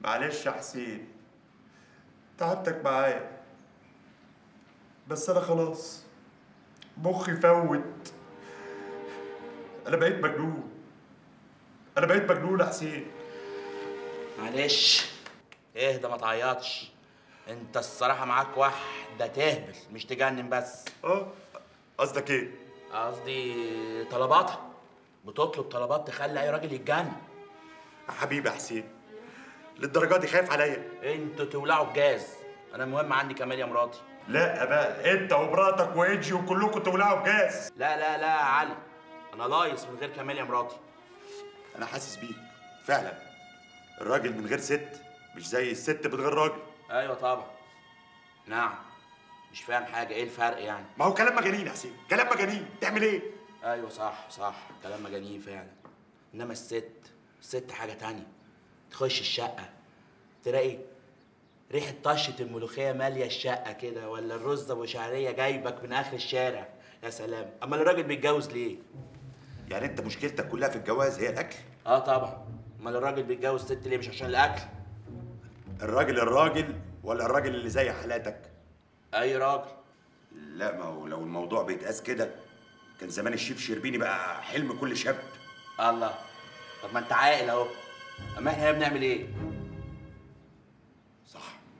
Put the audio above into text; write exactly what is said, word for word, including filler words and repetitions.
معلش يا حسين، تعبتك معايا، بس أنا خلاص مخي فوت. أنا بقيت مجنون، أنا بقيت مجنون يا حسين. معلش اهدى ما تعيطش، أنت الصراحة معاك واحدة تهبل مش تجنن بس. أه قصدك إيه؟ قصدي طلباتها، بتطلب طلبات تخلي أي راجل يتجنن. حبيبي يا حسين، للدرجة دي خايف عليا؟ انتوا تولعوا الجاز، أنا المهم عندي كماليا مراتي. لا بقى، أنت ومراتك وإيجي وكلكم تولعوا الجاز. لا لا لا يا علي، أنا لايص من غير كماليا مراتي. أنا حاسس بيك، فعلا الراجل من غير ست مش زي الست من غير راجل. أيوه طبعا. نعم، مش فاهم حاجة، إيه الفرق يعني؟ ما هو كلام مجانين يا حسين، كلام مجانين، تعمل إيه؟ أيوه صح صح، كلام مجانين فعلا. إنما الست، الست حاجة تانية. تخش الشقة تلاقي ريحة طشة الملوخية مالية الشقة كده، ولا الرز أبو شعرية جايبك من آخر الشارع، يا سلام. أما الراجل بيتجوز ليه؟ يعني أنت مشكلتك كلها في الجواز هي الأكل؟ أه طبعًا، أمال الراجل بيتجوز ست ليه؟ مش عشان الأكل؟ الراجل الراجل ولا الراجل اللي زي حالاتك؟ أي راجل. لا ما هو لو الموضوع بيتقاس كده كان زمان الشيف شربيني بقى حلم كل شاب. الله، طب ما أنت عاقل أهو. اما احنا بنعمل ايه؟